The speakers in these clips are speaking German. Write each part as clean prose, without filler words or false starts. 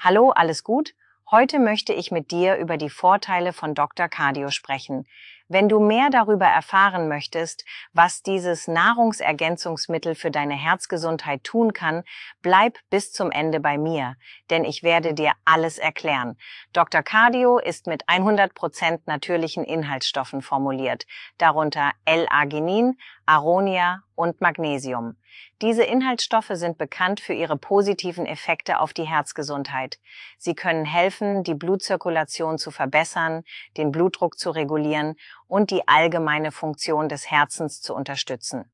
Hallo, alles gut? Heute möchte ich mit dir über die Vorteile von Dr. Cardio sprechen. Wenn du mehr darüber erfahren möchtest, was dieses Nahrungsergänzungsmittel für deine Herzgesundheit tun kann, bleib bis zum Ende bei mir, denn ich werde dir alles erklären. Dr. Cardio ist mit 100% natürlichen Inhaltsstoffen formuliert, darunter L-Arginin, Aronia und Magnesium. Diese Inhaltsstoffe sind bekannt für ihre positiven Effekte auf die Herzgesundheit. Sie können helfen, die Blutzirkulation zu verbessern, den Blutdruck zu regulieren und die allgemeine Funktion des Herzens zu unterstützen.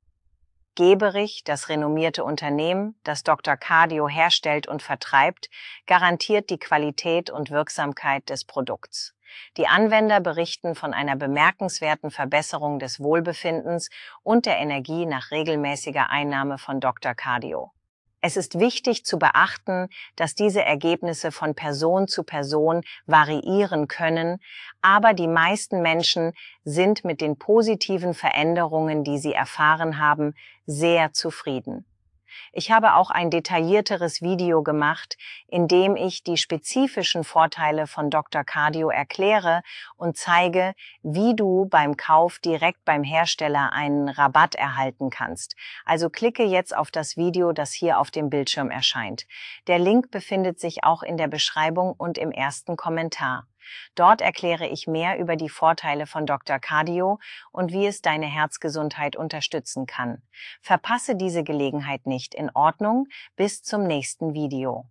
Geberich, das renommierte Unternehmen, das Dr. Cardio herstellt und vertreibt, garantiert die Qualität und Wirksamkeit des Produkts. Die Anwender berichten von einer bemerkenswerten Verbesserung des Wohlbefindens und der Energie nach regelmäßiger Einnahme von Dr. Cardio. Es ist wichtig zu beachten, dass diese Ergebnisse von Person zu Person variieren können, aber die meisten Menschen sind mit den positiven Veränderungen, die sie erfahren haben, sehr zufrieden. Ich habe auch ein detaillierteres Video gemacht, in dem ich die spezifischen Vorteile von Dr. Cardio erkläre und zeige, wie du beim Kauf direkt beim Hersteller einen Rabatt erhalten kannst. Also klicke jetzt auf das Video, das hier auf dem Bildschirm erscheint. Der Link befindet sich auch in der Beschreibung und im ersten Kommentar. Dort erkläre ich mehr über die Vorteile von Dr. Cardio und wie es deine Herzgesundheit unterstützen kann. Verpasse diese Gelegenheit nicht, in Ordnung? Bis zum nächsten Video.